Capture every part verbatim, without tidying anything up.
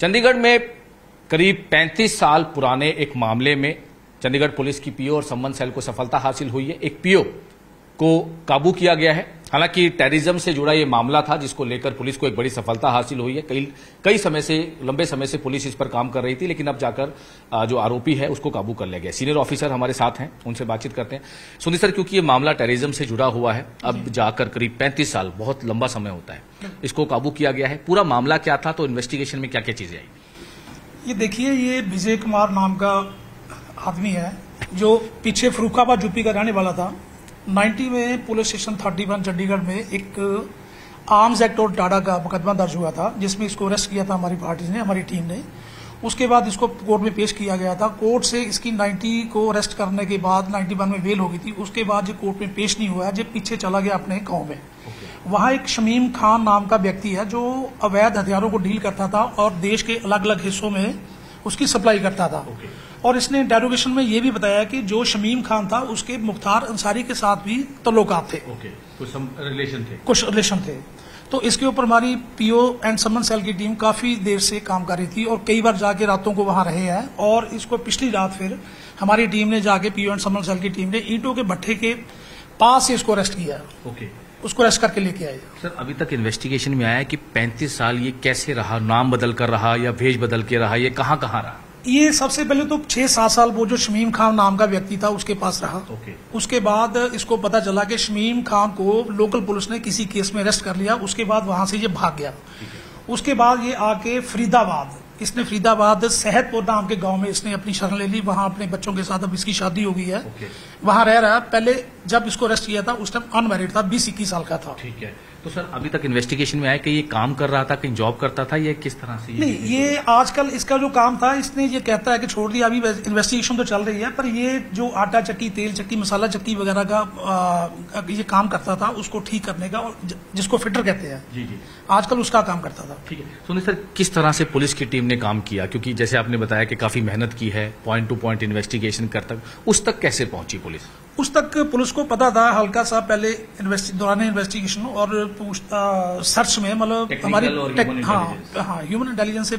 चंडीगढ़ में करीब पैंतीस साल पुराने एक मामले में चंडीगढ़ पुलिस की पीओ और सम्मन सेल को सफलता हासिल हुई है। एक पीओ को काबू किया गया है। हालांकि टेररिज्म से जुड़ा यह मामला था जिसको लेकर पुलिस को एक बड़ी सफलता हासिल हुई है। कई कई समय से लंबे समय से पुलिस इस पर काम कर रही थी, लेकिन अब जाकर जो आरोपी है उसको काबू कर लिया गया। सीनियर ऑफिसर हमारे साथ हैं, उनसे बातचीत करते हैं। सुनील सर, क्योंकि ये मामला टेररिज्म से जुड़ा हुआ है, अब जाकर करीब पैंतीस साल बहुत लंबा समय होता है, इसको काबू किया गया है। पूरा मामला क्या था, तो इन्वेस्टिगेशन में क्या क्या चीजें आई? ये देखिए, ये विजय कुमार नाम का आदमी है जो पीछे फर्रुखाबाद यूपी का रहने वाला था। नाइन्टी में police station thirty one Chandigarh में एक आर्म्स एक्ट और टाडा का मुकदमा दर्ज हुआ था, जिसमें इसको अरेस्ट किया था हमारी पार्टी ने, हमारी टीम ने। उसके बाद इसको कोर्ट में पेश किया गया था। कोर्ट से इसकी नाइन्टी को अरेस्ट करने के बाद नाइन्टी वन में बेल हो गई थी। उसके बाद जो कोर्ट में पेश नहीं हुआ, जो पीछे चला गया अपने गाँव में। okay. वहाँ एक शमीम खान नाम का व्यक्ति है जो अवैध हथियारों को डील करता था और देश के अलग अलग हिस्सों में उसकी सप्लाई करता था। okay. और इसने इंटेरोगेशन में ये भी बताया कि जो शमीम खान था उसके मुख्तार अंसारी के साथ भी तल्लुकात थे। okay. कुछ रिलेशन थे कुछ रिलेशन थे तो इसके ऊपर हमारी पीओ एंड समन सेल की टीम काफी देर से काम कर रही थी और कई बार जाके रातों को वहां रहे हैं। और इसको पिछली रात फिर हमारी टीम ने जाके पीओ एंड समन सेल की टीम ने ईंटों के भट्ठे के पास से इसको अरेस्ट किया। okay. उसको अरेस्ट करके लेके आए। सर, अभी तक इन्वेस्टिगेशन में आया है कि पैंतीस साल ये कैसे रहा, नाम बदल कर रहा या भेष बदल के रहा, ये कहाँ कहाँ रहा? ये सबसे पहले तो छह सात साल वो जो शमीम खान नाम का व्यक्ति था उसके पास रहा। okay. उसके बाद इसको पता चला कि शमीम खान को लोकल पुलिस ने किसी केस में अरेस्ट कर लिया। उसके बाद वहां से ये भाग गया। okay. उसके बाद ये आके फरीदाबाद, इसने फरीदाबाद सेहतपुर नाम के गांव में इसने अपनी शरण ले ली। वहां अपने बच्चों के साथ अब इसकी शादी हो गई है। okay. वहां रह रहा। पहले जब इसको अरेस्ट किया था उस टाइम अनमैरिड था, बीस इक्कीस साल का था। ठीक है। तो सर, अभी तक इन्वेस्टिगेशन में आया कि ये काम कर रहा था, कहीं जॉब करता था या किस तरह से? नहीं, ये आजकल इसका जो काम था, इसने ये कहता है कि छोड़ दिया। अभी इन्वेस्टिगेशन तो चल रही है, पर ये जो आटा चक्की, तेल चक्की, मसाला चक्की वगैरह का आ, ये काम करता था, उसको ठीक करने का, और जिसको फिटर कहते हैं, जी जी, आजकल उसका काम करता था। ठीक है। सुनिए सर, किस तरह से पुलिस की टीम ने काम किया, क्योंकि जैसे आपने बताया कि काफी मेहनत की है, पॉइंट टू पॉइंट इन्वेस्टिगेशन कर तक उस तक कैसे पहुंची पुलिस? उस तक पुलिस को पता था हल्का सा पहले दौरान इन्वेस्टिगेशन और पूछता सर्च में, मतलब हमारी टेक, हाँ हाँ ह्यूमन इंटेलिजेंस से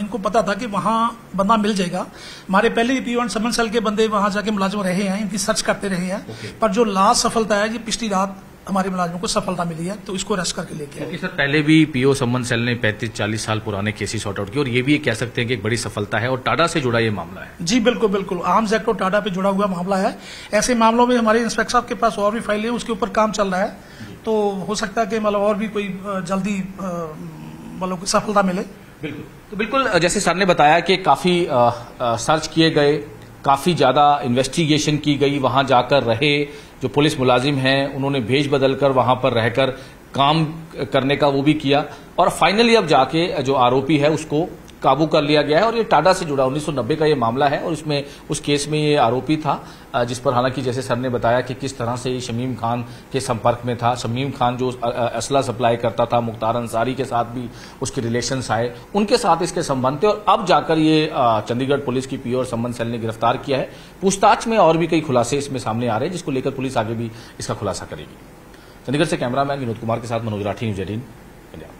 इनको पता था कि वहाँ बंदा मिल जाएगा। हमारे पहले भी पीओ एंड समन सेल के बंदे वहाँ जाके मुलाजिम रहे हैं, इनकी सर्च करते रहे हैं। okay. पर जो लास्ट सफलता है, ये पिछली रात हमारे मुलाजिमों को सफलता मिली है, तो इसको अरेस्ट करके लेके आए। सर, पहले भी पीओ सम्मन सेल ने पैंतीस चालीस साल पुराने केसेस सॉर्ट आउट किए, और ये भी कह सकते हैं कि एक बड़ी सफलता है, और टाडा से जुड़ा ये मामला है। जी बिल्कुल बिल्कुल, आर्म्स एक्ट और टाडा पे जुड़ा हुआ मामला है। ऐसे मामलों में हमारे इंस्पेक्टर साहब के पास और भी फाइलें, उसके ऊपर काम चल रहा है, तो हो सकता है कि मतलब और भी कोई जल्दी मतलब सफलता मिले। बिल्कुल। तो बिल्कुल जैसे सर ने बताया कि काफी सर्च किए गए, काफी ज्यादा इन्वेस्टिगेशन की गई, वहां जाकर रहे, जो पुलिस मुलाजिम हैं उन्होंने भेष बदल कर वहां पर रहकर काम करने का वो भी किया, और फाइनली अब जाके जो आरोपी है उसको काबू कर लिया गया है। और ये टाडा से जुड़ा उन्नीस सौ नब्बे का ये मामला है, और उसमें उस केस में ये आरोपी था, जिस पर हालांकि जैसे सर ने बताया कि किस तरह से ये शमीम खान के संपर्क में था। शमीम खान जो असला सप्लाई करता था, मुख्तार अंसारी के साथ भी उसके रिलेशंस आए, उनके साथ इसके संबंध थे, और अब जाकर ये चंडीगढ़ पुलिस की पीओ और सम्मन सेल ने गिरफ्तार किया है। पूछताछ में और भी कई खुलासे इसमें सामने आ रहे हैं, जिसको लेकर पुलिस आगे भी इसका खुलासा करेगी। चंडीगढ़ से कैमरामैन विनोद कुमार के साथ मनोज राठी, न्यूज एटीन।